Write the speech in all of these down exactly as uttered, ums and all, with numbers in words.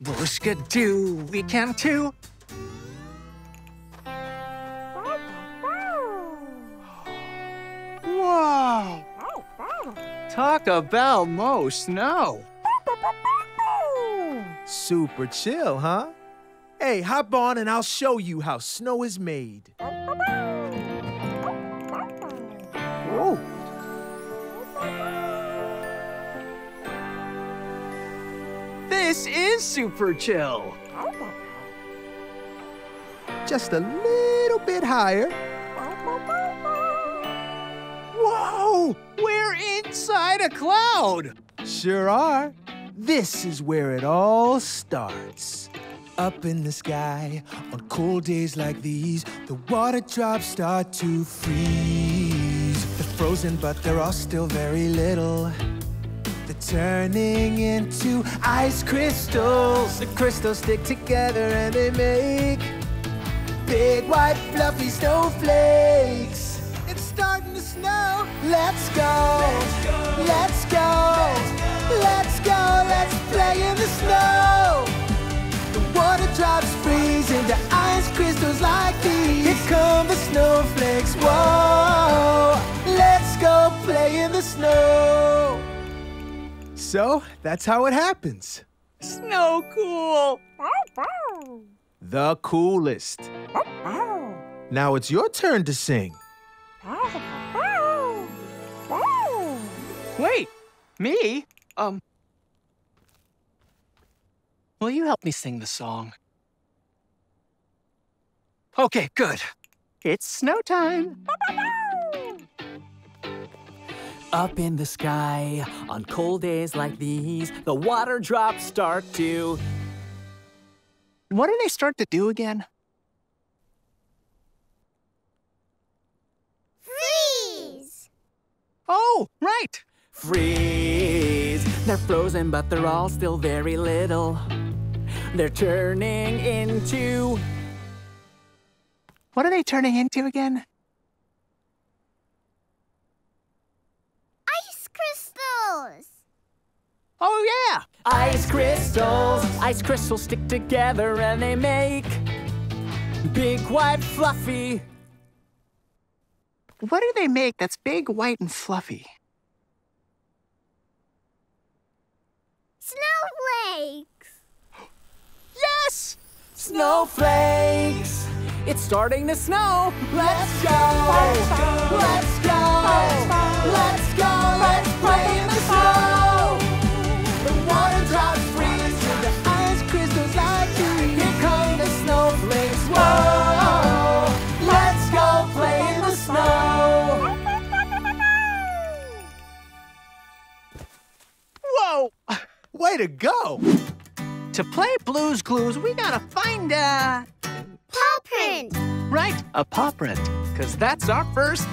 Blue's could do, we can too. Wow! Talk about Mo Snow. Super chill, huh? Hey, hop on and I'll show you how snow is made. Whoa. This is super chill. Just a little bit higher. Whoa! We're inside a cloud! Sure are. This is where it all starts. Up in the sky, on cold days like these, the water drops start to freeze. They're frozen, but they're all still very little. They're turning into ice crystals. The crystals stick together and they make big, white, fluffy snowflakes. It's starting to snow. Let's go. Let's go. Let's go. Let's go. Let's go. Let's play in the snow. Water drops freeze into ice crystals like these. Here come the snowflakes, whoa! Let's go play in the snow. So, that's how it happens. Snow cool. The coolest. Now it's your turn to sing. Wait, me? Um... Will you help me sing the song? Okay, good. It's snow time. Up in the sky, on cold days like these, the water drops start to... What do they start to do again? Freeze! Oh, right! Freeze! They're frozen, but they're all still very little. They're turning into... What are they turning into again? Ice crystals! Oh, yeah! Ice crystals! Ice crystals stick together and they make... big, white, fluffy... What do they make that's big, white, and fluffy? Snowflakes! Yes! Snowflakes! It's starting to snow! Let's go! Let's go! Let's go! Let's go! Let's play in the snow! The water drops freeze to the ice crystals like these. Here come the snowflakes! Whoa! Let's go play in the snow! Whoa! Way to go! To play Blue's Clues, we gotta find a... paw print! Right, a paw print, because that's our first...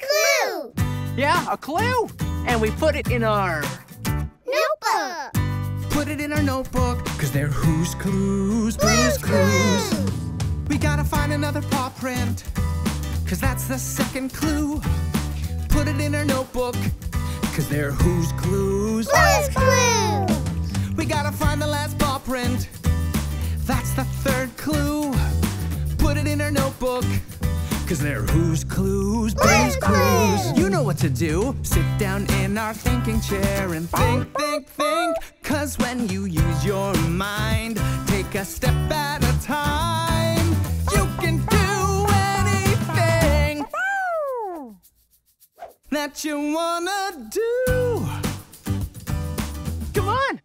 clue! Yeah, a clue! And we put it in our... notebook! Put it in our notebook, because they're whose clues? Blue's Clues! Clues. We gotta find another paw print, because that's the second clue. Put it in our notebook, because they're whose clues? Blue's Clues! We gotta find the last paw print. That's the third clue. Put it in our notebook. Because they're whose clues? Blue's Clues! You know what to do. Sit down in our thinking chair and think, think, think. Because when you use your mind, take a step at a time. You can do anything that you wanna do. Come on!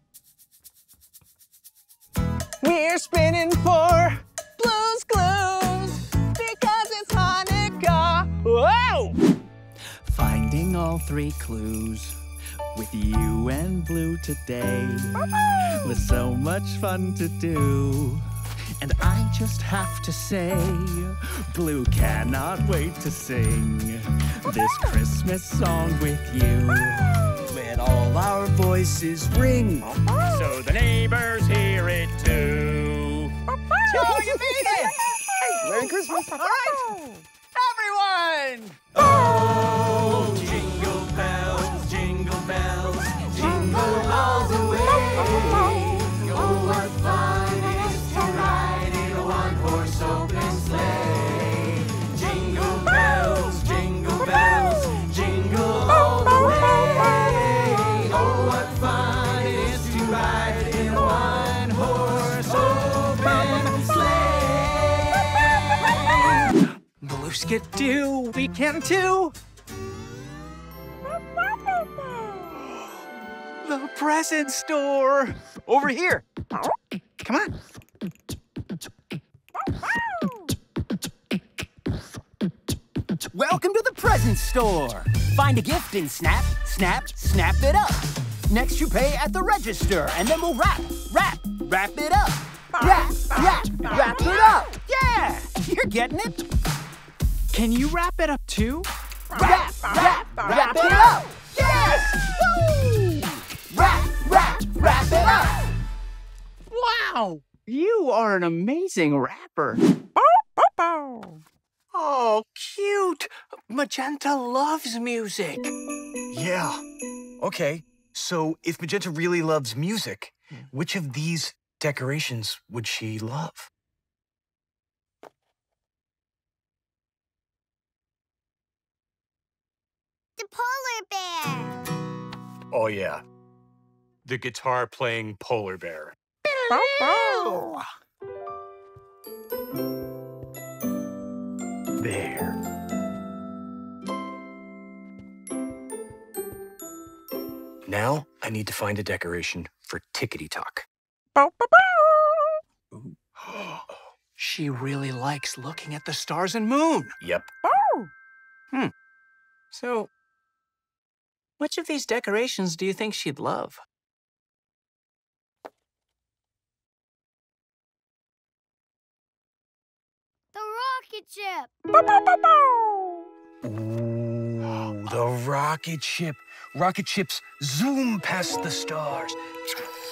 We're spinning for Blue's Clues because it's Hanukkah. Whoa! Finding all three clues with you and Blue today. There's so much fun to do. And I just have to say, Blue cannot wait to sing this Christmas song with you. Let all our voices ring, so the neighbors hear it too. Oh, you made it! Merry Christmas! All right, everyone! Oh, jingle bells, jingle bells, jingle all the way. Oh, ghosts get due, we can too. The present store. Over here. Come on. Welcome to the present store. Find a gift and snap, snap, snap it up. Next you pay at the register, and then we'll wrap, wrap, wrap it up. Wrap, wrap, wrap it up. Yeah, you're getting it. Can you wrap it up too? Wrap, wrap, wrap it up. Yes! Woo! Wrap, wrap, wrap it up. Wow, you are an amazing rapper. Oh, cute. Magenta loves music. Yeah. Okay, so if Magenta really loves music, which of these decorations would she love? The polar bear. Oh, yeah. The guitar-playing polar bear. Bow, bow. There. Now I need to find a decoration for Tickety Talk. Bow, bow, bow. She really likes looking at the stars and moon. Yep. Bow. Hmm. So, which of these decorations do you think she'd love? The rocket ship. Bow, bow, bow, bow. Ooh, the rocket ship. Rocket ships zoom past the stars.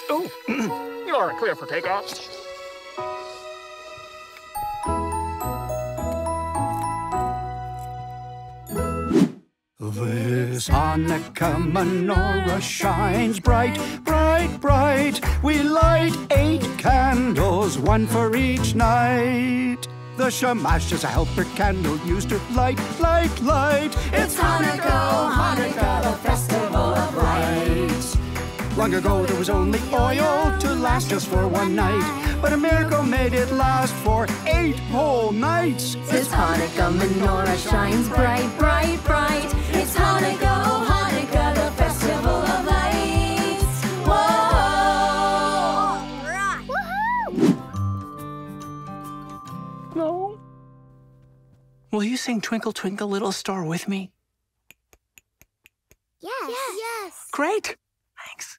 Oh, you're clear for takeoff. This Hanukkah menorah shines bright, bright, bright. We light eight candles, one for each night. The shamash is a helper candle used to light, light, light. It's Hanukkah, Hanukkah, the festival of lights. Long ago there was only oil to last just for one night, but a miracle made it last for eight whole nights. This Hanukkah menorah shines bright, bright, bright. It's Hanukkah, Hanukkah, the festival of lights. Whoa! Right. Woohoo! No. Will you sing Twinkle Twinkle Little Star with me? Yes. Yes. Yes. Great. Thanks.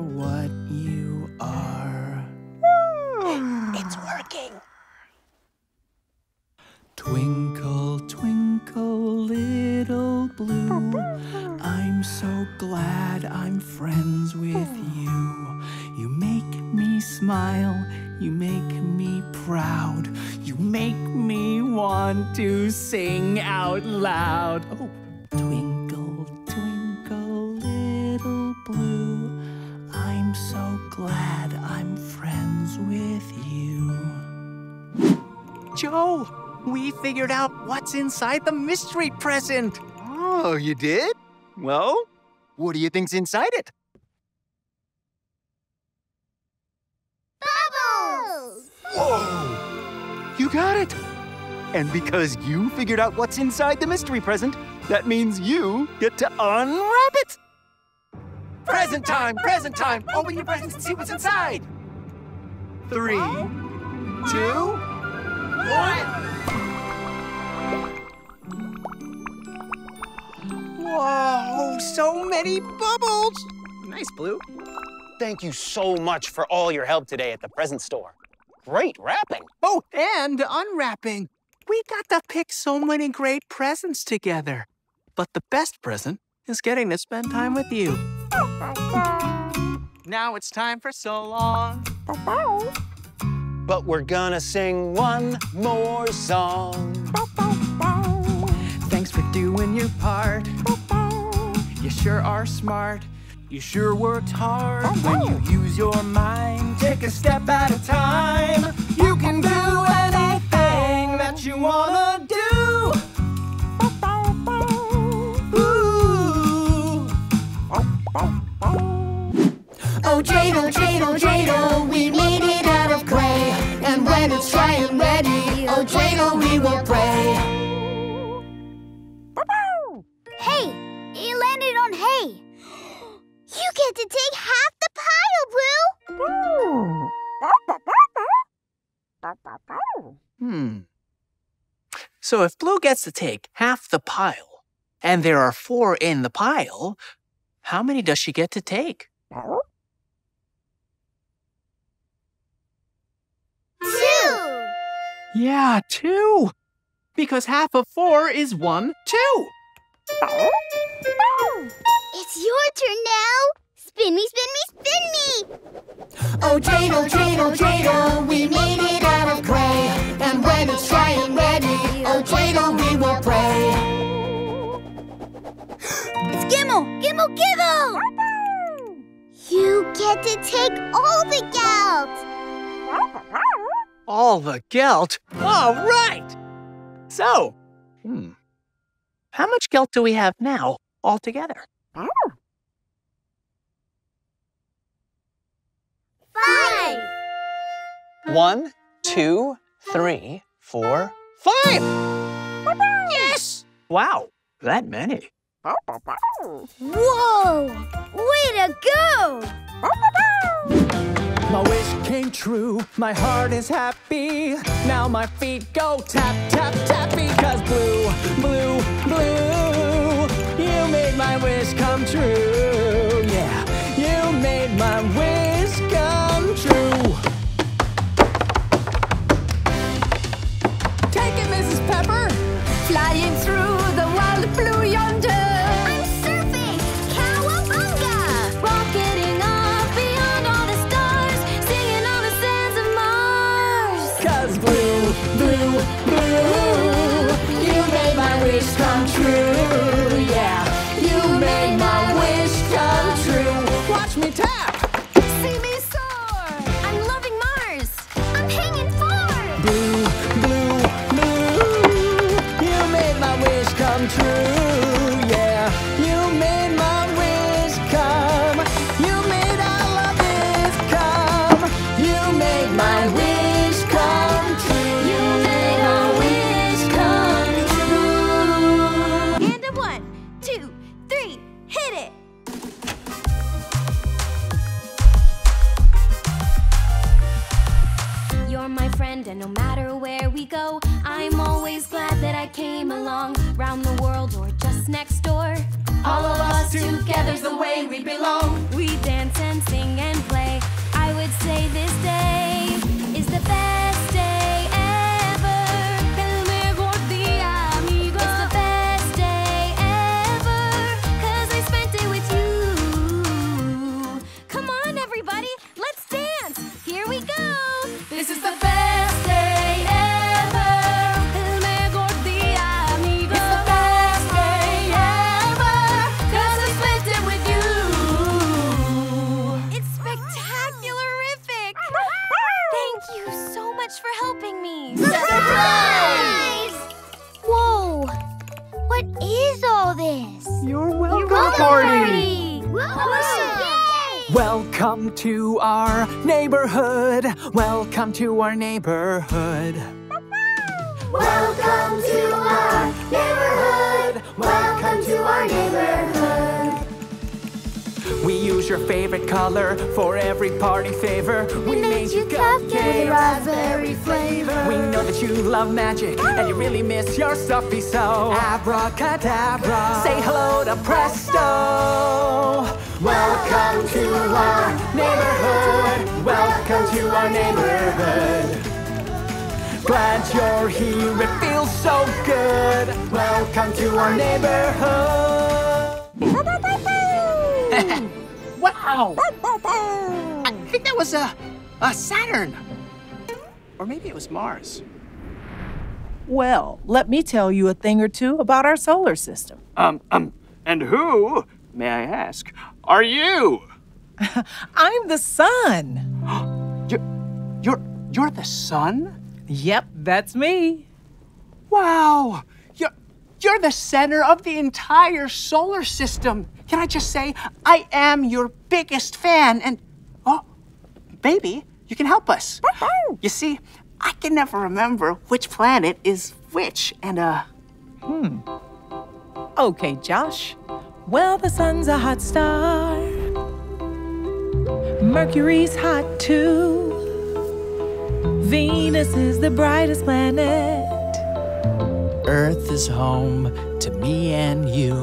what you are. It's working! Twinkle, twinkle, little blue, I'm so glad I'm friends with you. You make me smile, you make me proud, you make me want to sing out loud. Oh. Twinkle, twinkle, little blue, I'm so glad I'm friends with you. Joe! We figured out what's inside the mystery present. Oh, you did? Well, what do you think's inside it? Bubbles! Whoa! You got it! And because you figured out what's inside the mystery present, that means you get to unwrap it! Present time! Present time! Open your presents and see what's inside! Three, two, one! Whoa, so many bubbles! Nice, Blue. Thank you so much for all your help today at the present store. Great wrapping. Oh, and unwrapping. We got to pick so many great presents together. But the best present is getting to spend time with you. Now it's time for so long. but we're gonna sing one more song. Bow, bow, bow. Thanks for doing your part. Bow, bow. You sure are smart. You sure worked hard. Bow, bow. When you use your mind, take a step at a time. You can do anything that you wanna do. Bow, bow, bow. Ooh. Bow, bow, bow. Oh, dreidel, dreidel, dreidel, we made it out of clay. And when it's dry and ready, oh, dreidel, we will play. Hey, it landed on hay. You get to take half the pile, Blue. Hmm. So if Blue gets to take half the pile, and there are four in the pile, how many does she get to take? Two! Yeah, two! Because half of four is one, two! It's your turn now! Spin me, spin me, spin me! Oh, dreidel, dreidel, dreidel, we made it out of clay. And when it's dry and ready, oh, dreidel, we will play. It's Gimble! Gimble, Gibble! You get to take all the gelt! All the gelt? All right! So, hmm, how much gelt do we have now altogether? Five! One, two, three, four, five! Yes! Wow, that many. Whoa! Way to go! My wish came true, my heart is happy. Now my feet go tap, tap, tap. Because blue, blue, blue, you made my wish come true. Yeah, you made my wish come true. Take it, Missus Pepper! Flying through the wild blue yonder. Come true, yeah. You made my wish come true. Watch me tap. See me soar. I'm loving Mars. I'm hanging far. Blue, blue, blue. You made my wish come true, yeah. You made my wish come. You made all of this come. You made my wish. And no matter where we go, I'm always glad that I came along. Round the world or just next door, all of us together's the way we belong. We dance and sing and play. I would say this day is the best day. Party. Party. Welcome to our neighborhood. Welcome to our neighborhood. Welcome to our neighborhood. Welcome to our neighborhood. We use your favorite color for every party favor. We, we made you cupcakes with raspberry flavor. We know that you love magic and you really miss your stuffy, so abracadabra, say hello to Presto. Welcome to our neighborhood. Welcome to our neighborhood. Glad you're here, it feels so good. Welcome to our neighborhood. Wow! I think that was a, a Saturn. Or maybe it was Mars. Well, let me tell you a thing or two about our solar system. Um, um, and who, may I ask, are you? I'm the sun. you're, you're, you're the sun? Yep, that's me. Wow, you're, you're the center of the entire solar system. Can I just say, I am your biggest fan, and, oh, baby, you can help us. You see, I can never remember which planet is which, and, uh... Hmm. Okay, Josh. Well, the sun's a hot star. Mercury's hot, too. Venus is the brightest planet. Earth is home to me and you.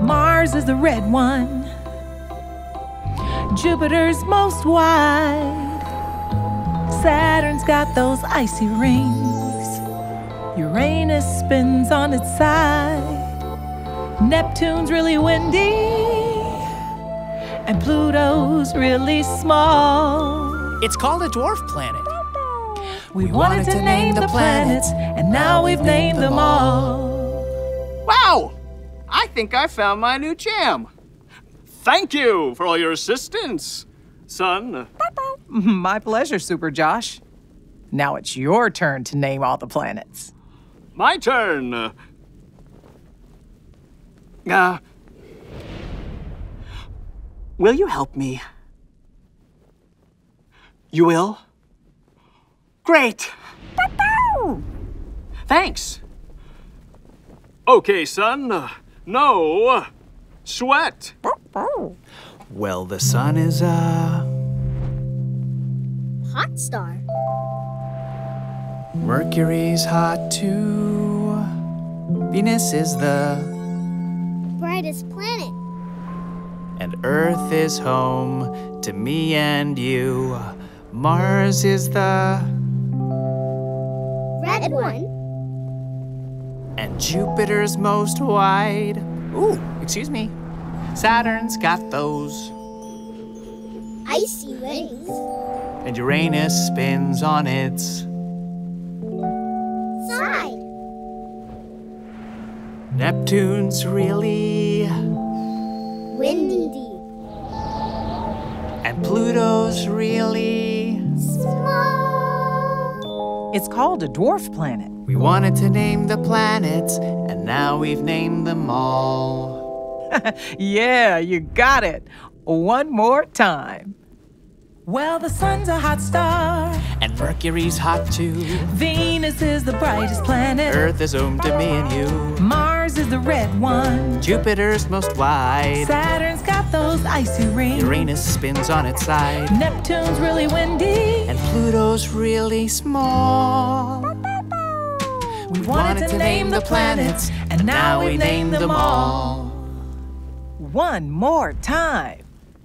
Mars is the red one. Jupiter's most wide. Saturn's got those icy rings. Uranus spins on its side. Neptune's really windy. And Pluto's really small. It's called a dwarf planet. We, we wanted, wanted to, to name, name the planets, planets and now we've named them all. Wow! I think I found my new jam. Thank you for all your assistance, son. My pleasure, Super Josh. Now it's your turn to name all the planets. My turn. Uh, will you help me? You will? Great. Thanks. Okay, son. No sweat. Well, the sun is a... hot star. Mercury's hot too. Venus is the... brightest planet. And Earth is home to me and you. Mars is the... red one. And Jupiter's most wide. Ooh, excuse me. Saturn's got those... icy rings. And Uranus spins on its... side. Neptune's really... windy. And Pluto's really... small. It's called a dwarf planet. We wanted to name the planets, and now we've named them all. Yeah, you got it. One more time. Well, the sun's a hot star. And Mercury's hot, too. Venus is the brightest planet. Earth is home to me and you. Mars is the red one. Jupiter's most wide. Saturn's got those icy rings. Uranus spins on its side. Neptune's really windy. And Pluto's really small. We wanted to name the planets, and now we named them all. One more time.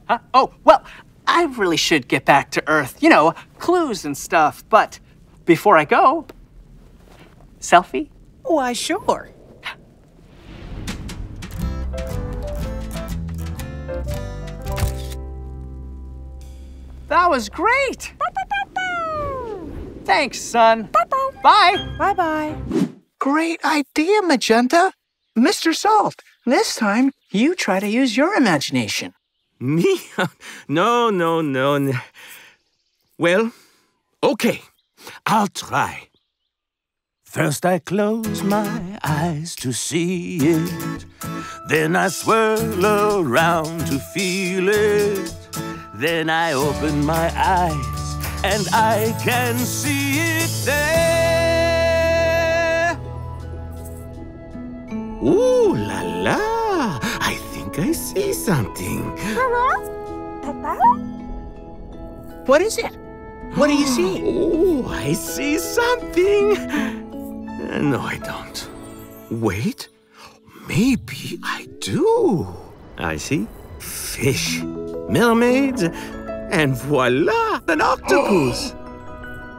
Huh? Oh, well... I really should get back to Earth, you know, clues and stuff. But before I go, selfie? Why, sure. That was great. Thanks, son. Bye. Bye-bye. Great idea, Magenta. Mister Salt, this time you try to use your imagination. Me? No, no, no, no. Well, okay. I'll try. First I close my eyes to see it. Then I swirl around to feel it. Then I open my eyes and I can see it there. Ooh la la. I see something. What is it? What do you see? Oh, I see something. Uh, no, I don't. Wait, maybe I do. I see fish, mermaids, and voila, an octopus.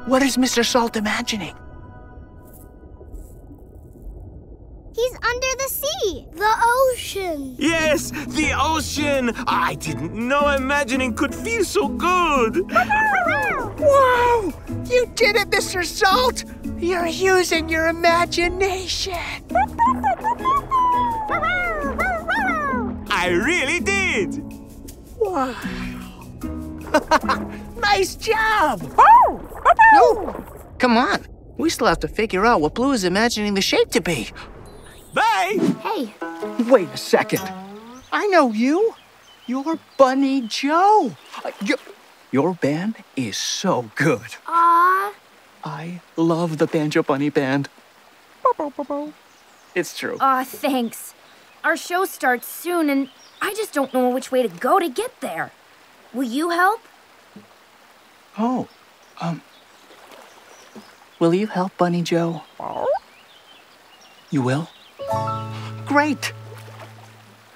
What is Mister Salt imagining? He's under the sea. The ocean. Yes, the ocean. I didn't know imagining could feel so good. Wow, You did it, Mister Salt! You're using your imagination. I really did! Wow. Nice job! No, come on. We still have to figure out what Blue is imagining the shape to be. Bye! Hey. Wait a second. I know you. You're Bunny Joe. Uh, you're... Your band is so good. Aww. I love the Banjo Bunny Band. It's true. Aw, uh, thanks. Our show starts soon, and I just don't know which way to go to get there. Will you help? Oh, um... Will you help, Bunny Joe? You will? Great!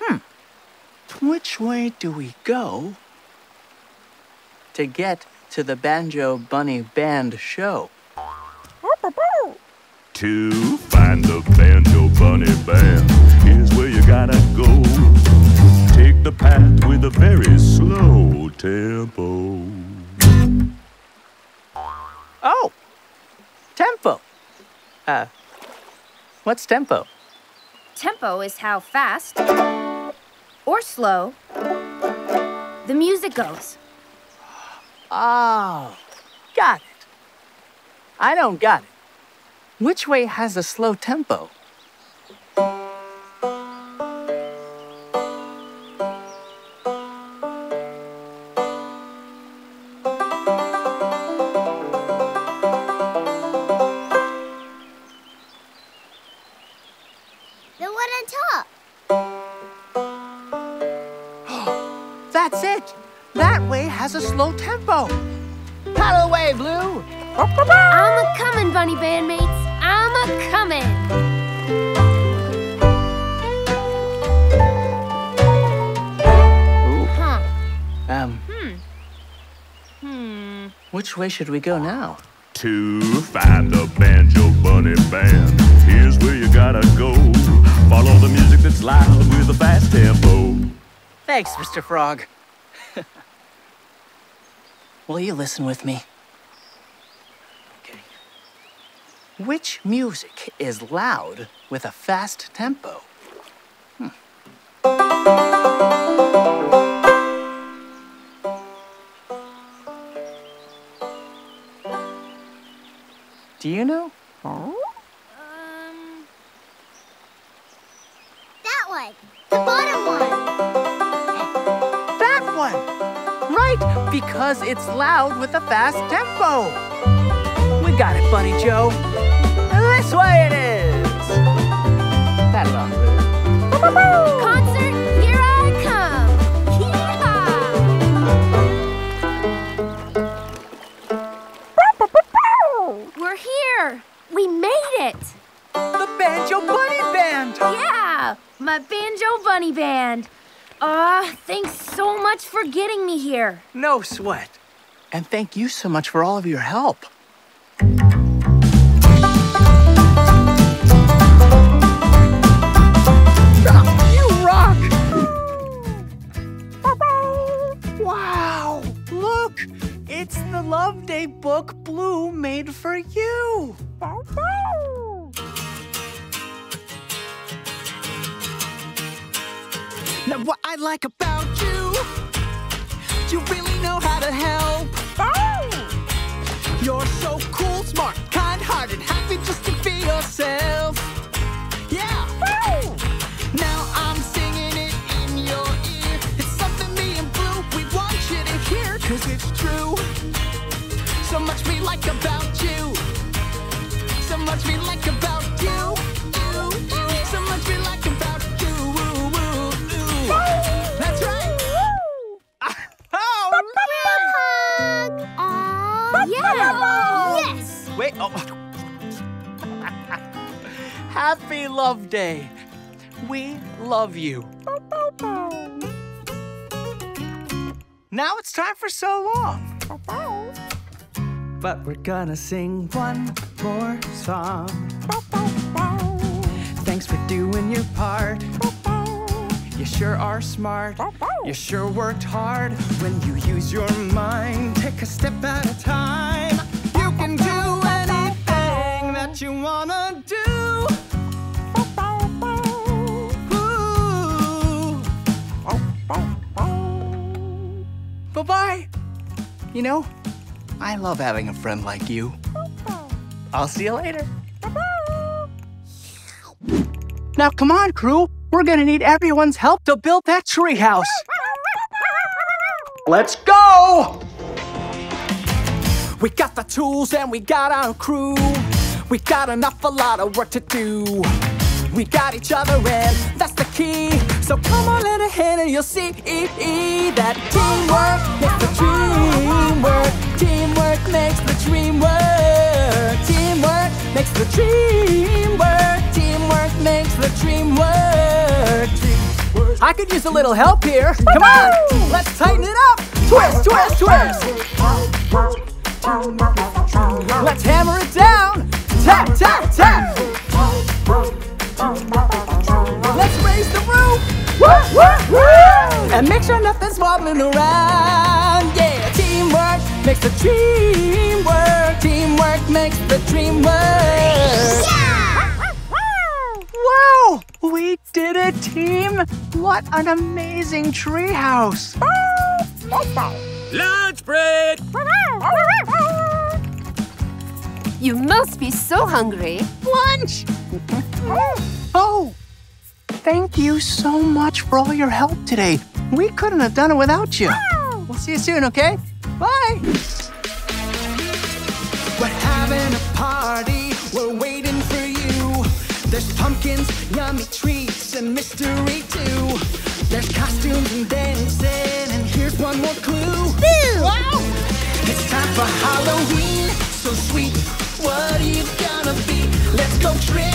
Hmm. Which way do we go to get to the Banjo Bunny Band show? To find the Banjo Bunny Band, here's where you gotta go. Take the path with a very slow tempo. Oh, tempo. Uh, what's tempo? Tempo is how fast or slow the music goes. Oh, got it. I don't got it. Which way has a slow tempo? The one on top. That's it. That way has a slow tempo. Paddle away, Blue. I'm a comin', Bunny Bandmates. I'm a comin'. Ooh. Huh. Um. Hmm. Hmm. Which way should we go now? To find the Banjo Bunny Band, here's where you gotta go. Follow the music that's loud with a fast tempo. Thanks, Mister Frog. Will you listen with me? Okay. Which music is loud with a fast tempo? Hmm. Do you know? Oh? Um, that one. The bottom one. That one. Right, because it's loud with a fast tempo. We got it, Bunny Joe. This way it is. That's on Blue. Concert, here I come. Yeehaw! We're here. We made it. The Banjo Bunny Band. Yeah, my Banjo Bunny Band. Aw, uh, thanks so much for getting me here. No sweat. And thank you so much for all of your help. You rock! Wow! Look! It's the Love Day book Blue made for you. Now what I like about you, you really know how to help. Oh! You're so cool, smart, kind-hearted, happy just to be yourself. Yeah! Oh! Now I'm singing it in your ear. It's something me and Blue, we want you to hear. 'Cause it's true, so much we like about you. So much we like about you. You, you, so much we like about you. That's right. Oh, hug. Uh, yeah. Yes. Wait. Oh. Happy Love Day. We love you. Now it's time for so long. But we're gonna sing one more song. Thanks for doing your part. You sure are smart. You sure worked hard. When you use your mind, take a step at a time. You can You know, I love having a friend like you. I'll see you later. Bye-bye. Now, come on, crew. We're gonna need everyone's help to build that tree house. Let's go! We got the tools and we got our crew. We got an awful lot of work to do. We got each other and that's the key. So come on in ahead and you'll see that teamwork makes the dream work. Teamwork makes the dream work. Teamwork makes the dream work. Teamwork makes the dream work. Teamwork. I could use a little help here. Come on, let's tighten it up. Twist, twist, twist. Let's hammer it down. Tap, tap, tap. Let's raise the roof. Woo, woo, woo. And make sure nothing's wobbling around. Yeah, teamwork makes the dream work. Teamwork makes the dream work. Yeah! Wow, we did it, team. What an amazing treehouse. Lunch break! You must be so hungry. Lunch! Oh, thank you so much for all your help today. We couldn't have done it without you. We'll see you soon, okay? Bye! We're having a party. We're waiting for you. There's pumpkins, yummy treats, and mystery too. There's costumes and dancing, and here's one more clue. Wow. It's time for Halloween, so sweet. What are you gonna be? Let's go trick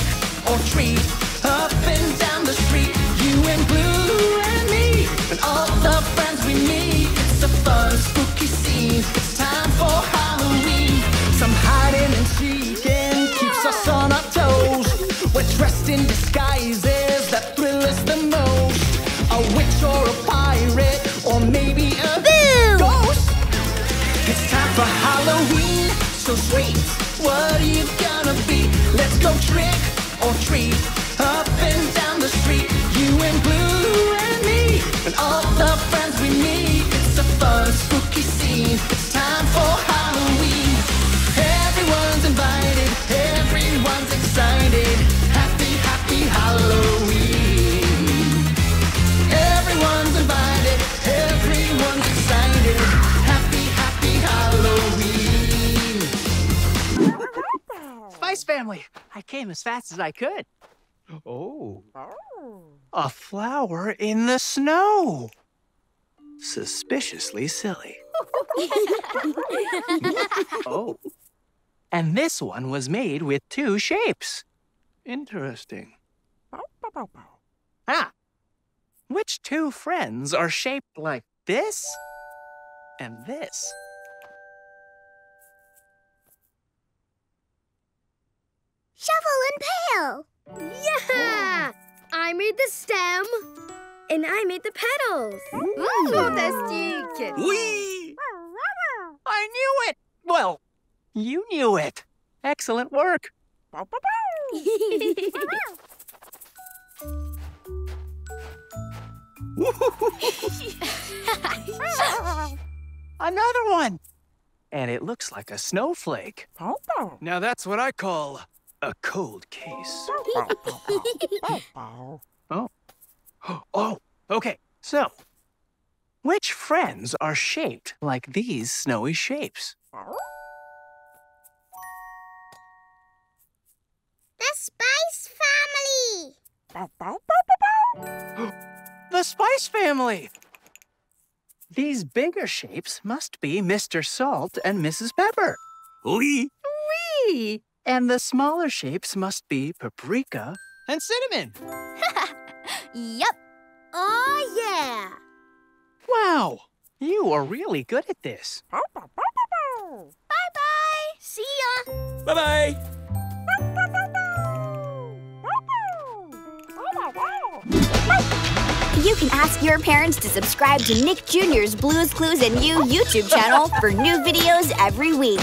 or treat, up and down the street. You and Blue and me, and all the friends we meet. It's a fun, spooky scene. It's time for Halloween. Some hiding and seeking keeps us on our toes. We're dressed in disguises that thrill us the most. A witch or a pirate, or maybe a Boo. ghost. It's time for Halloween, so sweet. What are you gonna be? Let's go trick or treat, up and down the street. You and Blue and me, and all the friends we meet. It's a fun, spooky scene. It's time for Halloween. Everyone's invited, everyone's excited. Happy, happy Halloween. Everyone's excited. Happy, happy Halloween. Spice Family, I came as fast as I could. Oh. Oh. A flower in the snow. Suspiciously silly. Oh. And this one was made with two shapes. Interesting. Ah. Which two friends are shaped like this and this? Shovel and pail! Yeah! Oh. I made the stem, and I made the petals. Ooh. Fantastic! Whee! I knew it! Well, you knew it. Excellent work. Another one! And it looks like a snowflake. Now that's what I call a cold case. Oh. Oh, okay. So, which friends are shaped like these snowy shapes? The Spice Family! The Spice Family! These bigger shapes must be Mister Salt and Missus Pepper. Wee! Wee! And the smaller shapes must be Paprika and Cinnamon. Yep. Oh, yeah! Wow! You are really good at this. Bye-bye! See ya! Bye-bye! You can ask your parents to subscribe to Nick Junior's Blue's Clues and You YouTube channel for new videos every week.